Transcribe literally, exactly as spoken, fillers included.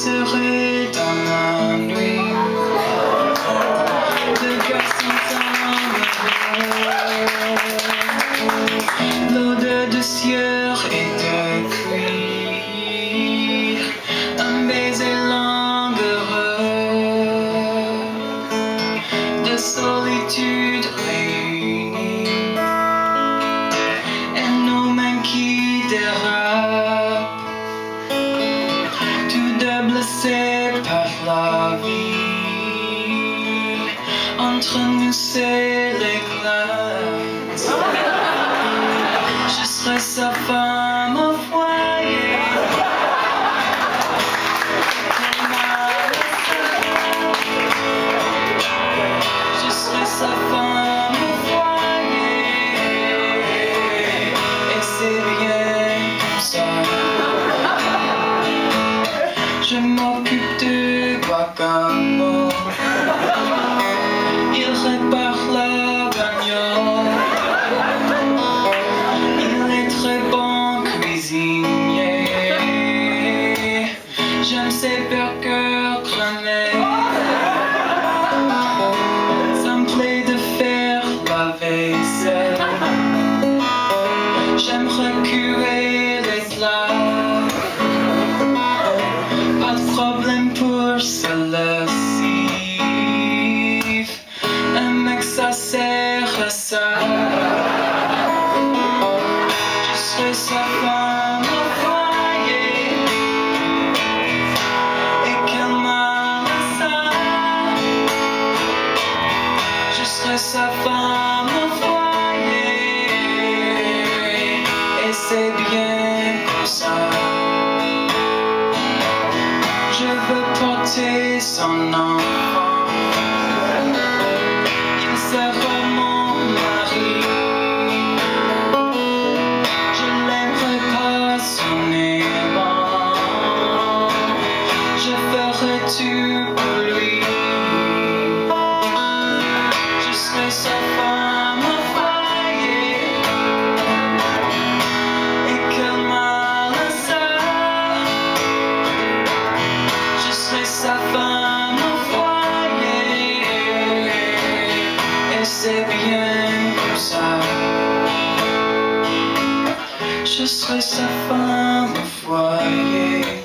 serai dans la nuit. Deux cœurs s'entendent, l'odeur de sueur et de cuir, un baiser langueur de solitude réunie, et nos mains qui dérapent. Blessé par la vie, entre nous c'est l'éclat. Je serai sa femme au foyer, elle m'a laissé. Je serai sa femme au foyer, et c'est bien comme ça. Je m'occupe de guacamole, il répare la bagnole, il est très bon cuisinier, j'aime ses burgers cramés, ça me plaît de faire la vaisselle, j'aime reculer les plats. Problème pour ce lascif, un mec ça sert à ça. Je serai sa femme au foyer, et qu'elle m'aime ça. Je serai sa femme au foyer, et c'est bien comme ça. Je veux porter son enfant, il sera mon mari. Je l'aimerai pas son aimant, je ferai tout pour lui. Je serai sa femme au foyer, et qu'elle m'aime ça. Je serai sa femme au foyer, et c'est bien comme ça. Je serai sa femme au foyer.